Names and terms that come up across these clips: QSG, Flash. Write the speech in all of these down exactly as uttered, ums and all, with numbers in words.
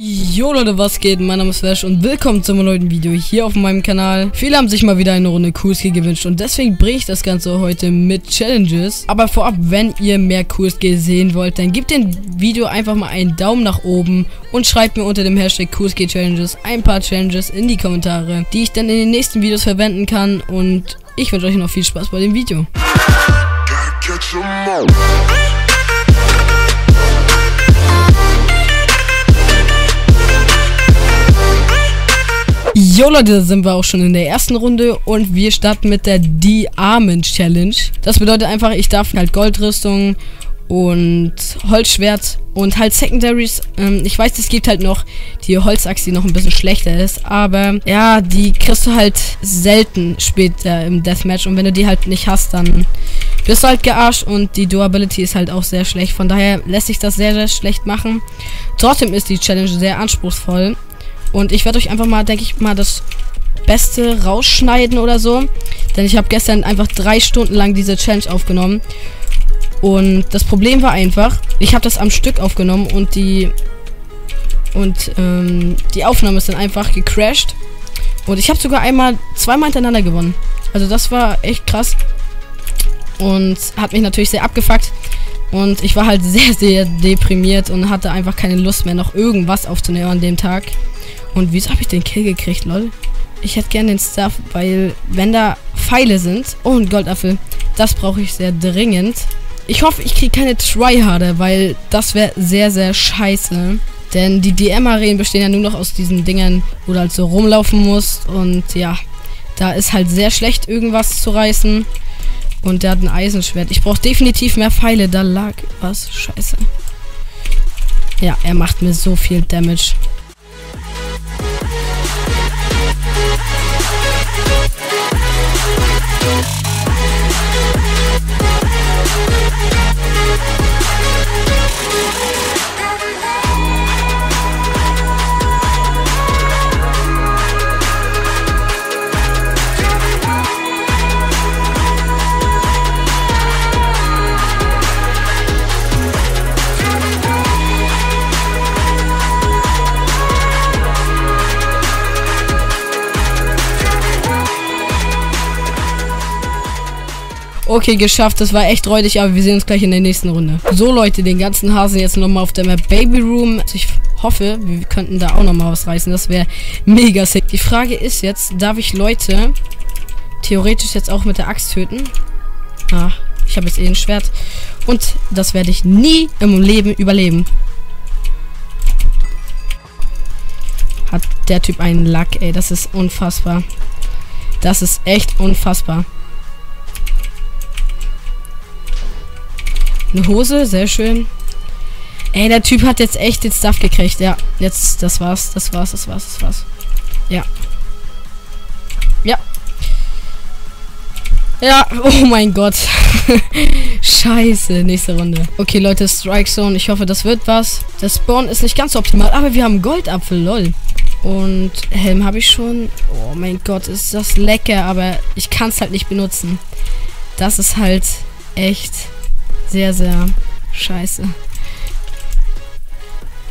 Jo Leute, was geht? Mein Name ist Flash und willkommen zum neuen Video hier auf meinem Kanal. Viele haben sich mal wieder eine Runde Q S G gewünscht und deswegen bringe ich das Ganze heute mit Challenges. Aber vorab, wenn ihr mehr Q S G sehen wollt, dann gebt dem Video einfach mal einen Daumen nach oben und schreibt mir unter dem Hashtag Q S G Challenges ein paar Challenges in die Kommentare, die ich dann in den nächsten Videos verwenden kann, und ich wünsche euch noch viel Spaß bei dem Video. Jo Leute, da sind wir auch schon in der ersten Runde und wir starten mit der Die Armen Challenge. Das bedeutet einfach, ich darf halt Goldrüstung und Holzschwert und halt Secondaries. Ähm, ich weiß, es gibt halt noch die Holzachse, die noch ein bisschen schlechter ist, aber ja, die kriegst du halt selten später im Deathmatch, und wenn du die halt nicht hast, dann bist du halt gearscht, und die Durability ist halt auch sehr schlecht. Von daher lässt sich das sehr, sehr schlecht machen. Trotzdem ist die Challenge sehr anspruchsvoll. Und ich werde euch einfach mal, denke ich mal, das Beste rausschneiden oder so. Denn ich habe gestern einfach drei Stunden lang diese Challenge aufgenommen. Und das Problem war einfach, ich habe das am Stück aufgenommen und die und ähm, die Aufnahme ist dann einfach gecrashed. Und ich habe sogar einmal, zweimal hintereinander gewonnen. Also das war echt krass. Und hat mich natürlich sehr abgefuckt. Und ich war halt sehr, sehr deprimiert und hatte einfach keine Lust mehr, noch irgendwas aufzunehmen an dem Tag. Und wieso habe ich den Kill gekriegt, lol? Ich hätte gerne den Stuff, weil wenn da Pfeile sind... Oh, ein Goldapfel. Das brauche ich sehr dringend. Ich hoffe, ich kriege keine Tryharder, weil das wäre sehr, sehr scheiße. Denn die D M-Arenen bestehen ja nur noch aus diesen Dingern, wo du halt so rumlaufen musst. Und ja, da ist halt sehr schlecht, irgendwas zu reißen. Und der hat ein Eisenschwert. Ich brauche definitiv mehr Pfeile. Da lag was. Scheiße. Ja, er macht mir so viel Damage. Okay, geschafft. Das war echt räudig, aber wir sehen uns gleich in der nächsten Runde. So, Leute, den ganzen Hasen jetzt nochmal auf der Map Baby Room. Also ich hoffe, wir könnten da auch nochmal was reißen. Das wäre mega sick. Die Frage ist jetzt, darf ich Leute theoretisch jetzt auch mit der Axt töten? Ah, ich habe jetzt eh ein Schwert. Und das werde ich nie im Leben überleben. Hat der Typ einen Lack, ey. Das ist unfassbar. Das ist echt unfassbar. Eine Hose, sehr schön. Ey, der Typ hat jetzt echt den Stuff gekriegt. Ja, jetzt, das war's, das war's, das war's, das war's. Ja. Ja. Ja, oh mein Gott. Scheiße, nächste Runde. Okay, Leute, Strike Zone, ich hoffe, das wird was. Der Spawn ist nicht ganz so optimal, aber wir haben Goldapfel, lol. Und Helm habe ich schon. Oh mein Gott, ist das lecker, aber ich kann es halt nicht benutzen. Das ist halt echt... sehr, sehr scheiße.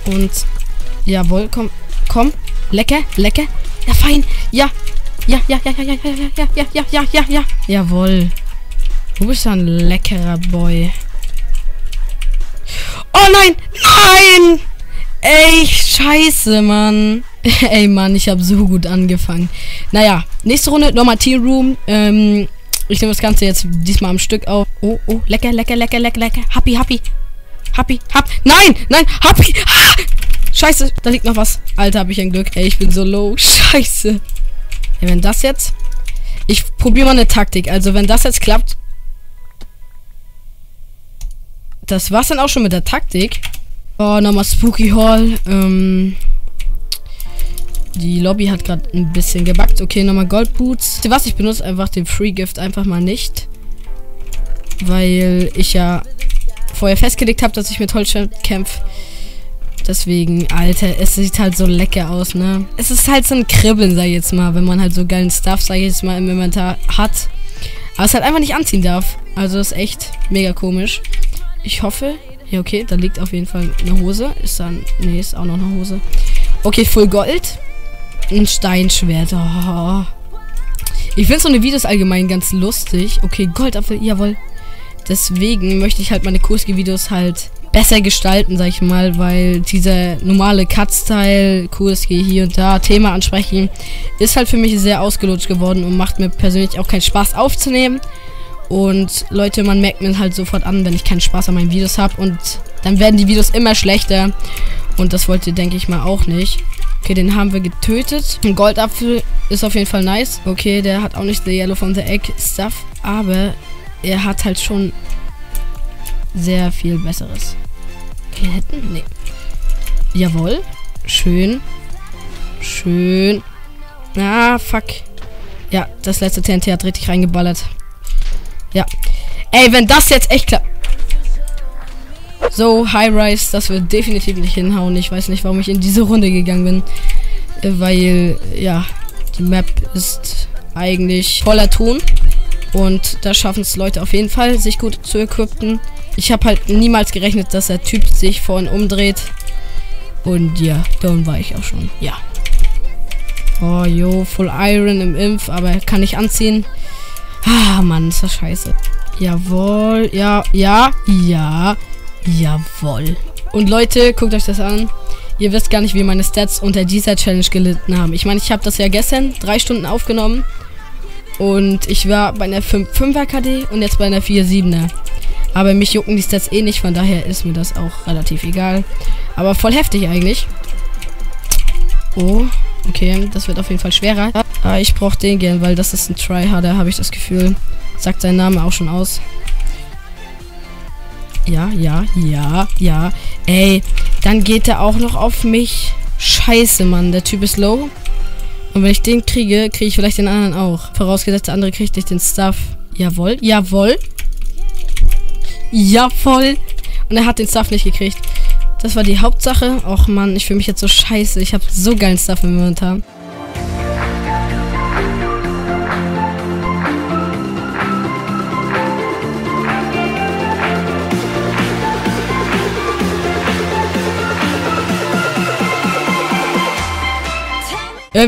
Und jawohl, komm, komm, lecker, lecker. Ja, fein. Ja, ja, ja, ja, ja, ja, ja, ja, ja, ja, ja, ja. Jawohl. Du bist ja ein leckerer Boy. Oh nein, nein! Ey, scheiße, Mann. Ey, Mann, ich habe so gut angefangen. Naja, nächste Runde, nochmal Team Room. Ähm... Ich nehme das Ganze jetzt diesmal am Stück auf. Oh, oh, lecker, lecker, lecker, lecker, lecker. Happy, happy. Happy, happy. Nein, nein, happy. Ah! Scheiße, da liegt noch was. Alter, habe ich ein Glück. Ey, ich bin so low. Scheiße. Ey, wenn das jetzt... Ich probiere mal eine Taktik. Also, wenn das jetzt klappt... Das war's dann auch schon mit der Taktik. Oh, nochmal Spooky Hall. Ähm... Die Lobby hat gerade ein bisschen gebackt. Okay, nochmal Goldboots. Was, ich benutze einfach den Free Gift einfach mal nicht. Weil ich ja vorher festgelegt habe, dass ich mit Holzschwert kämpfe. Deswegen, Alter, es sieht halt so lecker aus, ne? Es ist halt so ein Kribbeln, sag ich jetzt mal, wenn man halt so geilen Stuff, sag ich jetzt mal, im Inventar hat. Aber es halt einfach nicht anziehen darf. Also ist echt mega komisch. Ich hoffe... Ja, okay, da liegt auf jeden Fall eine Hose. Ist dann... Nee, ist auch noch eine Hose. Okay, voll Gold. Ein Steinschwert. Oh. Ich finde so eine Videos allgemein ganz lustig. Okay, Goldapfel, jawohl. Deswegen möchte ich halt meine Q S G-Videos halt besser gestalten, sag ich mal, weil dieser normale Cut-Style, Q S G hier und da, Thema ansprechen, ist halt für mich sehr ausgelutscht geworden und macht mir persönlich auch keinen Spaß aufzunehmen. Und Leute, man merkt mir halt sofort an, wenn ich keinen Spaß an meinen Videos habe, und dann werden die Videos immer schlechter. Und das wollt ihr, denke ich mal, auch nicht. Okay, den haben wir getötet. Ein Goldapfel ist auf jeden Fall nice. Okay, der hat auch nicht the Yellow from the Egg Stuff, aber er hat halt schon sehr viel Besseres. Okay, hätten? Nee. Jawohl. Schön. Schön. Ah, fuck. Ja, das letzte T N T hat richtig reingeballert. Ja. Ey, wenn das jetzt echt klappt. So, High Rise, das wird definitiv nicht hinhauen. Ich weiß nicht, warum ich in diese Runde gegangen bin. Weil, ja, die Map ist eigentlich voller Ton. Und da schaffen es Leute auf jeden Fall, sich gut zu equippen. Ich habe halt niemals gerechnet, dass der Typ sich vorhin umdreht. Und ja, da war ich auch schon. Ja. Oh, jo, Full Iron im Impf, aber kann ich anziehen. Ah, Mann, ist das scheiße. Jawohl, ja, ja, ja, jawohl. Und Leute, guckt euch das an. Ihr wisst gar nicht, wie meine Stats unter dieser Challenge gelitten haben. Ich meine, ich habe das ja gestern drei Stunden aufgenommen. Und ich war bei einer fünfer K D und jetzt bei einer vier siebener. Aber mich jucken die Stats eh nicht, von daher ist mir das auch relativ egal. Aber voll heftig eigentlich. Oh, okay, das wird auf jeden Fall schwerer. Ah, ich brauche den gern, weil das ist ein Tryharder, habe ich das Gefühl. Sagt sein Name auch schon aus. Ja, ja, ja, ja. Ey, dann geht er auch noch auf mich. Scheiße, Mann, der Typ ist low. Und wenn ich den kriege, kriege ich vielleicht den anderen auch. Vorausgesetzt, der andere kriegt nicht den Stuff. Jawohl, jawohl. Jawohl. Und er hat den Stuff nicht gekriegt. Das war die Hauptsache. Och Mann, ich fühle mich jetzt so scheiße. Ich habe so geilen Stuff im Inventar.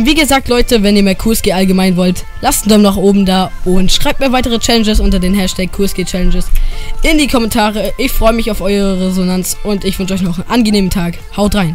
Wie gesagt, Leute, wenn ihr mehr Q S G allgemein wollt, lasst einen Daumen nach oben da und schreibt mir weitere Challenges unter den Hashtag Q S G Challenges in die Kommentare. Ich freue mich auf eure Resonanz und ich wünsche euch noch einen angenehmen Tag. Haut rein!